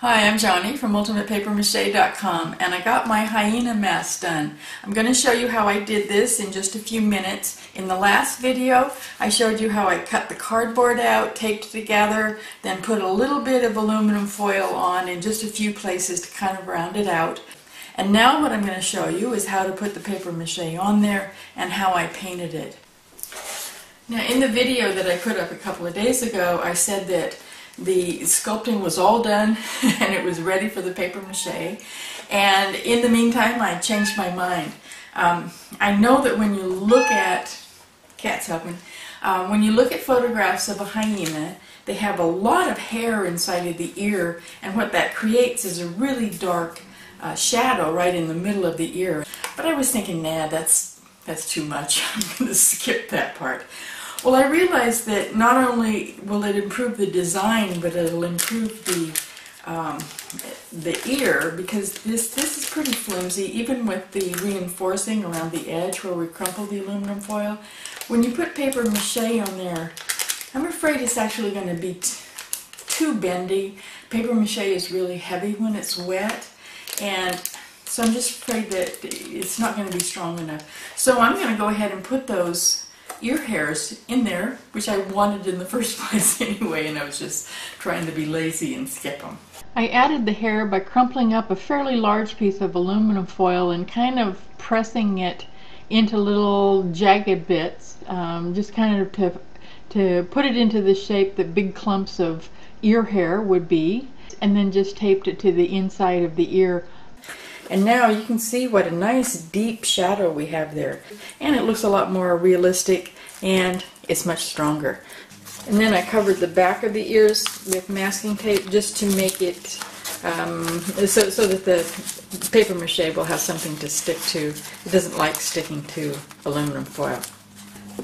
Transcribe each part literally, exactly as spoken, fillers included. Hi, I'm Johnny from Ultimate Paper Mache dot com, and I got my hyena mask done. I'm going to show you how I did this in just a few minutes. In the last video, I showed you how I cut the cardboard out, taped it together, then put a little bit of aluminum foil on in just a few places to kind of round it out. And now what I'm going to show you is how to put the paper mache on there and how I painted it. Now, in the video that I put up a couple of days ago, I said that the sculpting was all done and it was ready for the paper mache, and in the meantime I changed my mind. Um, I know that when you look at, cat's helping, uh, when you look at photographs of a hyena, they have a lot of hair inside of the ear, and what that creates is a really dark uh, shadow right in the middle of the ear. But I was thinking, nah, that's, that's too much, I'm going to skip that part. Well, I realized that not only will it improve the design, but it'll improve the um, the ear, because this this is pretty flimsy, even with the reinforcing around the edge where we crumple the aluminum foil. When you put paper mache on there, I'm afraid it's actually going to be t too bendy. Paper mache is really heavy when it's wet, and so I'm just afraid that it's not going to be strong enough. So I'm going to go ahead and put those ear hairs in there, which I wanted in the first place anyway, and I was just trying to be lazy and skip them. I added the hair by crumpling up a fairly large piece of aluminum foil and kind of pressing it into little jagged bits, um, just kind of to, to put it into the shape that big clumps of ear hair would be, and then just taped it to the inside of the ear. And now you can see what a nice deep shadow we have there. And it looks a lot more realistic, and it's much stronger. And then I covered the back of the ears with masking tape just to make it um, so, so that the paper mache will have something to stick to. It doesn't like sticking to aluminum foil.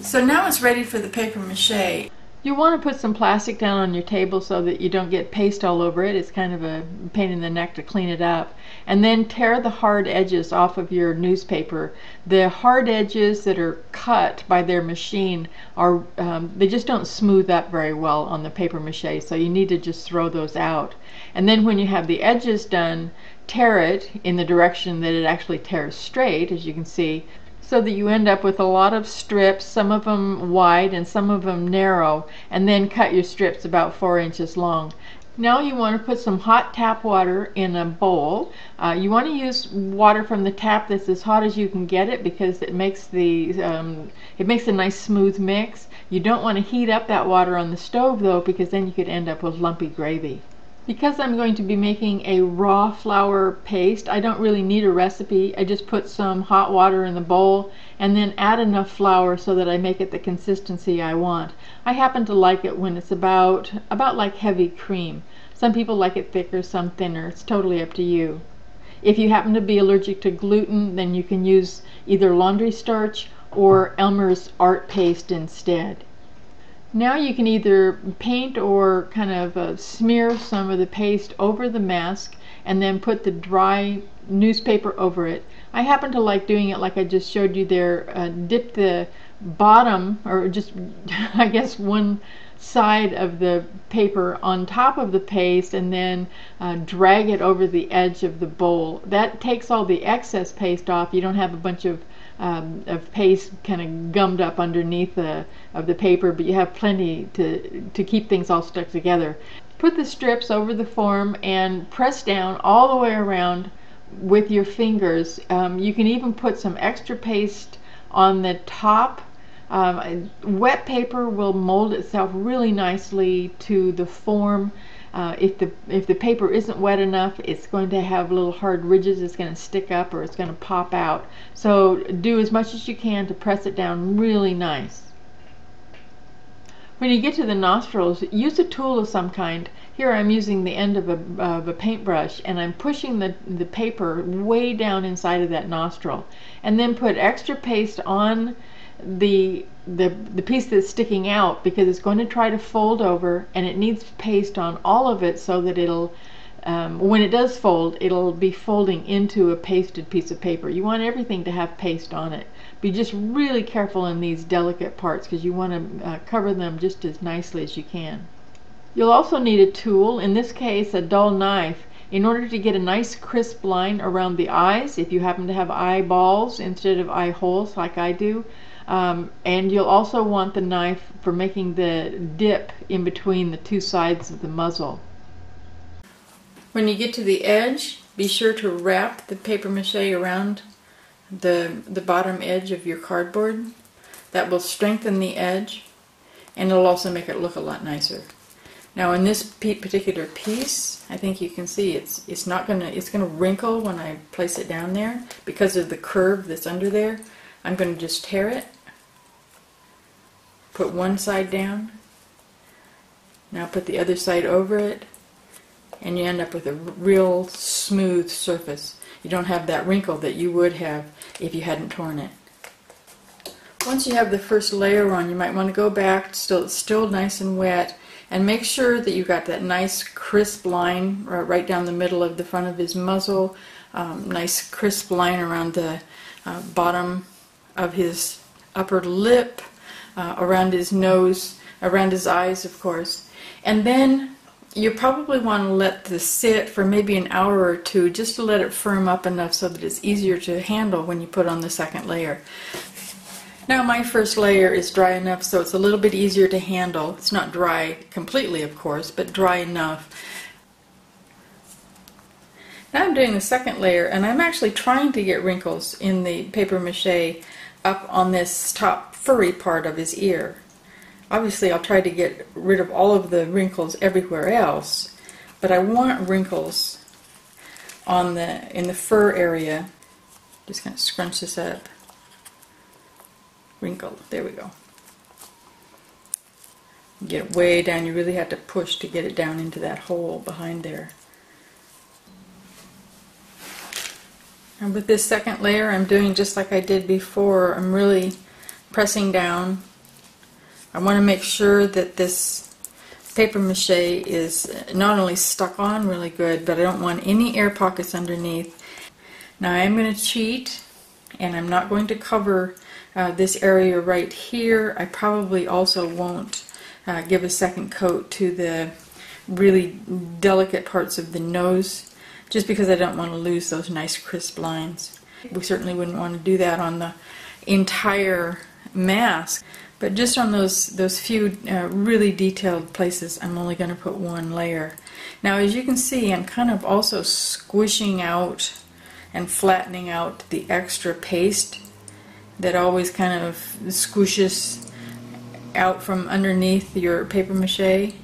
So now it's ready for the paper mache. You want to put some plastic down on your table so that you don't get paste all over it. It's kind of a pain in the neck to clean it up. And then tear the hard edges off of your newspaper. The hard edges that are cut by their machine are um, they just don't smooth up very well on the paper mache, so you need to just throw those out. And then when you have the edges done, tear it in the direction that it actually tears straight, as you can see, so that you end up with a lot of strips, some of them wide and some of them narrow, and then cut your strips about four inches long. Now you want to put some hot tap water in a bowl. Uh, you want to use water from the tap that's as hot as you can get it, because it makes the um, it makes a nice smooth mix. You don't want to heat up that water on the stove though, because then you could end up with lumpy gravy. Because I'm going to be making a raw flour paste, I don't really need a recipe. I just put some hot water in the bowl and then add enough flour so that I make it the consistency I want. I happen to like it when it's about, about like heavy cream. Some people like it thicker, some thinner. It's totally up to you. If you happen to be allergic to gluten, then you can use either laundry starch or Elmer's art paste instead. Now you can either paint or kind of uh, smear some of the paste over the mask and then put the dry newspaper over it. I happen to like doing it like I just showed you there, uh, dip the bottom, or just I guess one side of the paper on top of the paste, and then uh, drag it over the edge of the bowl. That takes all the excess paste off. You don't have a bunch of Um, of paste kind of gummed up underneath the, of the paper, but you have plenty to, to keep things all stuck together. Put the strips over the form and press down all the way around with your fingers. Um, you can even put some extra paste on the top. Um, wet paper will mold itself really nicely to the form. Uh, if the if the paper isn't wet enough, it's going to have little hard ridges. It's going to stick up or it's going to pop out. So do as much as you can to press it down really nice. When you get to the nostrils, use a tool of some kind. Here I'm using the end of a, of a paintbrush, and I'm pushing the, the paper way down inside of that nostril. And then put extra paste on the The, the piece that's sticking out, because it's going to try to fold over, and it needs paste on all of it so that it'll, um, when it does fold, it'll be folding into a pasted piece of paper. You want everything to have paste on it. Be just really careful in these delicate parts, because you want to uh, cover them just as nicely as you can. You'll also need a tool, in this case a dull knife, in order to get a nice crisp line around the eyes if you happen to have eyeballs instead of eye holes like I do. Um, and you'll also want the knife for making the dip in between the two sides of the muzzle. When you get to the edge, be sure to wrap the paper mache around the, the bottom edge of your cardboard. That will strengthen the edge and it'll also make it look a lot nicer. Now in this particular piece, I think you can see it's it's not gonna it's gonna wrinkle when I place it down there because of the curve that's under there. I'm going to just tear it, put one side down, now put the other side over it, and you end up with a real smooth surface. You don't have that wrinkle that you would have if you hadn't torn it. Once you have the first layer on, you might want to go back, till it's still nice and wet, and make sure that you got that nice crisp line right down the middle of the front of his muzzle, um, nice crisp line around the uh, bottom of his upper lip, uh, around his nose, around his eyes, of course. And then you probably want to let this sit for maybe an hour or two, just to let it firm up enough so that it's easier to handle when you put on the second layer. Now my first layer is dry enough so it's a little bit easier to handle. It's not dry completely, of course, but dry enough. Now I'm doing the second layer, and I'm actually trying to get wrinkles in the paper mache up on this top furry part of his ear. Obviously I'll try to get rid of all of the wrinkles everywhere else, but I want wrinkles on the in the fur area. Just kind of scrunch this up. Wrinkle, there we go. Get it way down, you really have to push to get it down into that hole behind there. And with this second layer, I'm doing just like I did before. I'm really pressing down. I want to make sure that this paper mache is not only stuck on really good, but I don't want any air pockets underneath. Now I'm going to cheat, and I'm not going to cover uh, this area right here. I probably also won't uh, give a second coat to the really delicate parts of the nose, just because I don't want to lose those nice crisp lines. We certainly wouldn't want to do that on the entire mask, but just on those, those few uh, really detailed places, I'm only going to put one layer. Now as you can see, I'm kind of also squishing out and flattening out the extra paste that always kind of squishes out from underneath your paper mache.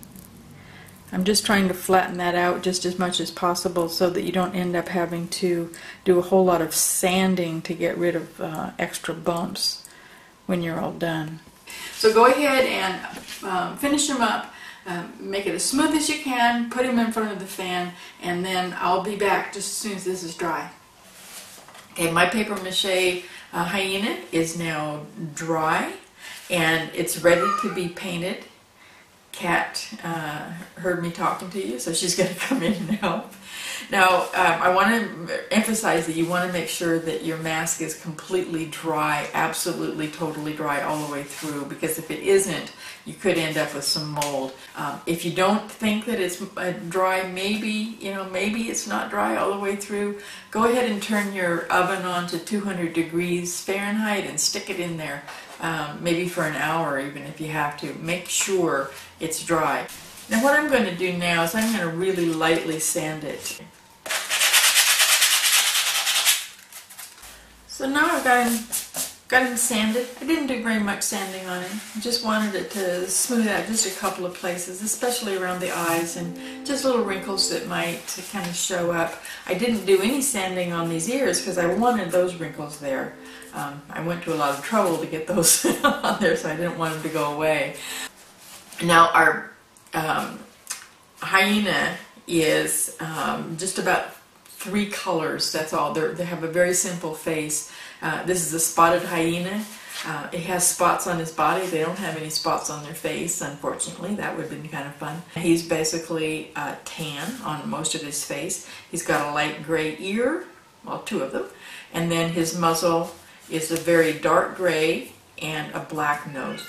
I'm just trying to flatten that out just as much as possible so that you don't end up having to do a whole lot of sanding to get rid of uh, extra bumps when you're all done. So go ahead and um, finish them up, um, make it as smooth as you can, put them in front of the fan, and then I'll be back just as soon as this is dry. Okay, my paper mache uh, hyena is now dry and it's ready to be painted. Cat uh, heard me talking to you, so she's going to come in and help. Now, um, I want to emphasize that you want to make sure that your mask is completely dry, absolutely, totally dry all the way through, because if it isn't, you could end up with some mold. Um, if you don't think that it's uh, dry, maybe, you know, maybe it's not dry all the way through, go ahead and turn your oven on to two hundred degrees Fahrenheit and stick it in there. Um, maybe for an hour, even if you have to. Make sure it's dry. Now what I'm going to do now is I'm going to really lightly sand it. So now I've got him, got him sanded. I didn't do very much sanding on him. I just wanted it to smooth out just a couple of places, especially around the eyes and just little wrinkles that might kind of show up. I didn't do any sanding on these ears because I wanted those wrinkles there. Um, I went to a lot of trouble to get those on there, so I didn't want them to go away. Now our um, hyena is um, just about three colors, that's all. They're, they have a very simple face. Uh, this is a spotted hyena. Uh, it has spots on his body. They don't have any spots on their face, unfortunately. That would have been kind of fun. He's basically uh, tan on most of his face. He's got a light gray ear, well, two of them, and then his muzzle is a very dark gray and a black nose.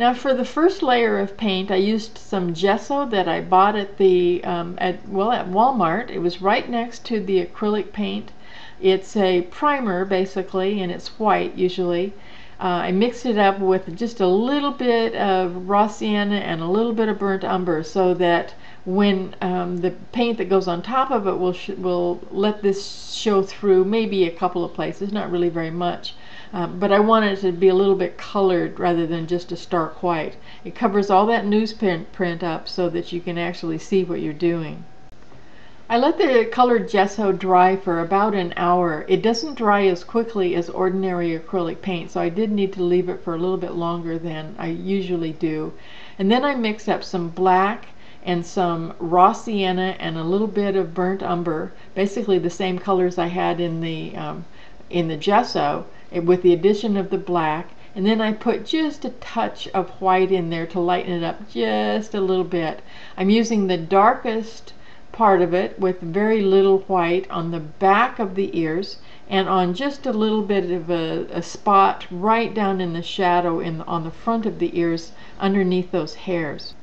Now for the first layer of paint, I used some gesso that I bought at the um, at well at Walmart. It was right next to the acrylic paint. It's a primer basically, and it's white usually. Uh, I mixed it up with just a little bit of raw sienna and a little bit of burnt umber, so that when um, the paint that goes on top of it will sh will let this show through maybe a couple of places, not really very much. Um, but I want it to be a little bit colored rather than just a stark white. It covers all that newsprint up so that you can actually see what you're doing. I let the colored gesso dry for about an hour. It doesn't dry as quickly as ordinary acrylic paint, so I did need to leave it for a little bit longer than I usually do. And then I mixed up some black and some raw sienna and a little bit of burnt umber, basically the same colors I had in the, um, in the gesso, with the addition of the black. And then I put just a touch of white in there to lighten it up just a little bit. I'm using the darkest part of it with very little white on the back of the ears and on just a little bit of a, a spot right down in the shadow in the, on the front of the ears underneath those hairs.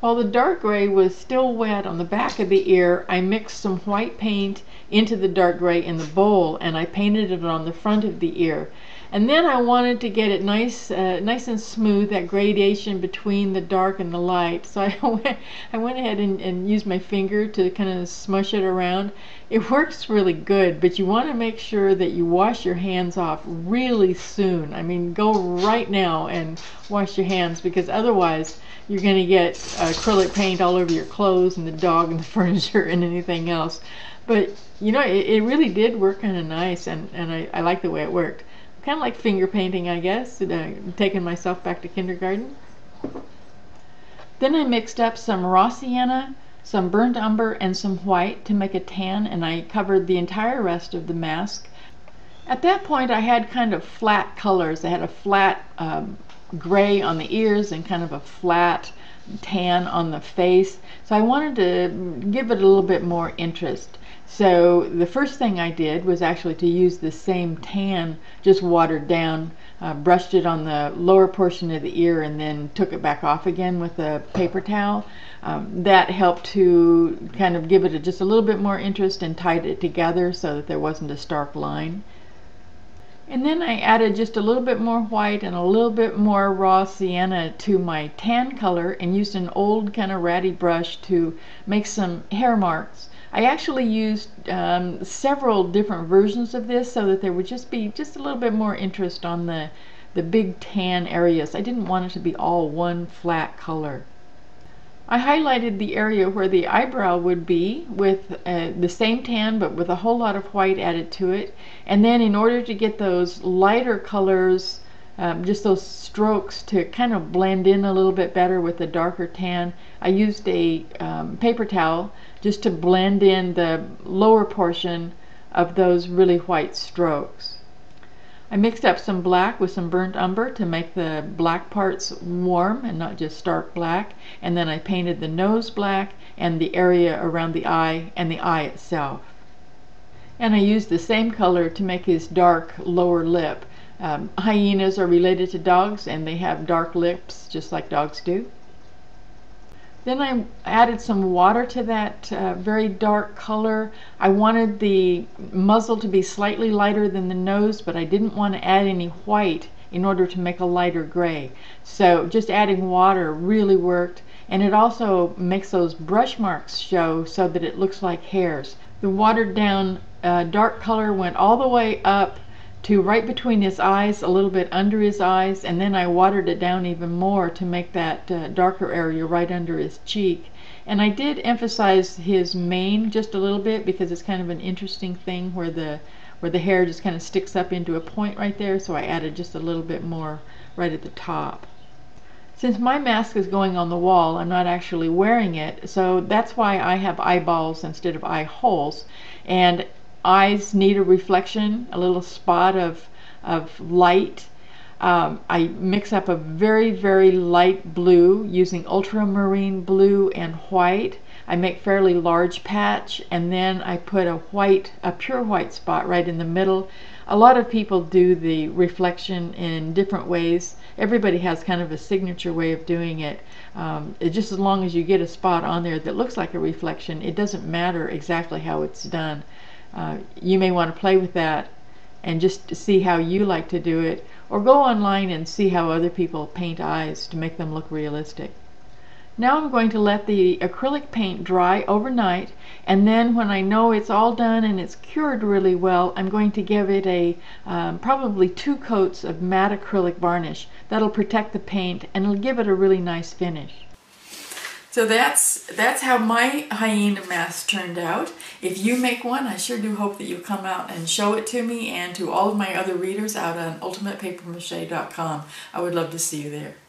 While the dark gray was still wet on the back of the ear, I mixed some white paint into the dark gray in the bowl and I painted it on the front of the ear. And then I wanted to get it nice uh, nice and smooth, that gradation between the dark and the light. So I went, I went ahead and, and used my finger to kind of smush it around. It works really good, but you want to make sure that you wash your hands off really soon. I mean, go right now and wash your hands, because otherwise you're going to get acrylic paint all over your clothes and the dog and the furniture and anything else. But, you know, it, it really did work kind of nice, and, and I, I like the way it worked. Kind of like finger painting, I guess, uh, taking myself back to kindergarten. Then I mixed up some raw sienna, some burnt umber, and some white to make a tan, and I covered the entire rest of the mask. At that point I had kind of flat colors. I had a flat um, gray on the ears and kind of a flat tan on the face, so I wanted to give it a little bit more interest. So the first thing I did was actually to use the same tan, just watered down, uh, brushed it on the lower portion of the ear and then took it back off again with a paper towel. Um, that helped to kind of give it a, just a little bit more interest and tied it together so that there wasn't a stark line. And then I added just a little bit more white and a little bit more raw sienna to my tan color and used an old kind of ratty brush to make some hair marks. I actually used um, several different versions of this so that there would just be just a little bit more interest on the, the big tan areas. I didn't want it to be all one flat color. I highlighted the area where the eyebrow would be with uh, the same tan but with a whole lot of white added to it. And then in order to get those lighter colors, Um, just those strokes to kind of blend in a little bit better with the darker tan, I used a um, paper towel just to blend in the lower portion of those really white strokes. I mixed up some black with some burnt umber to make the black parts warm and not just stark black, and then I painted the nose black and the area around the eye and the eye itself. And I used the same color to make his dark lower lip. Um, hyenas are related to dogs and they have dark lips just like dogs do. Then I added some water to that uh, very dark color. I wanted the muzzle to be slightly lighter than the nose, but I didn't want to add any white in order to make a lighter gray. So just adding water really worked, and it also makes those brush marks show so that it looks like hairs. The watered down uh, dark color went all the way up to right between his eyes, a little bit under his eyes, and then I watered it down even more to make that uh, darker area right under his cheek. And I did emphasize his mane just a little bit because it's kind of an interesting thing where the where the hair just kind of sticks up into a point right there, so I added just a little bit more right at the top. Since my mask is going on the wall, I'm not actually wearing it, so that's why I have eyeballs instead of eye holes. And eyes need a reflection, a little spot of, of light. Um, I mix up a very, very light blue using ultramarine blue and white. I make fairly large patch, and then I put a white, a pure white spot right in the middle. A lot of people do the reflection in different ways. Everybody has kind of a signature way of doing it. Um, it just as long as you get a spot on there that looks like a reflection, it doesn't matter exactly how it's done. Uh, you may want to play with that and just see how you like to do it, or go online and see how other people paint eyes to make them look realistic. Now I'm going to let the acrylic paint dry overnight, and then when I know it's all done and it's cured really well, I'm going to give it a um, probably two coats of matte acrylic varnish. That'll protect the paint and it'll give it a really nice finish. So that's that's how my hyena mask turned out. If you make one, I sure do hope that you come out and show it to me and to all of my other readers out on Ultimate Paper Mache dot com. I would love to see you there.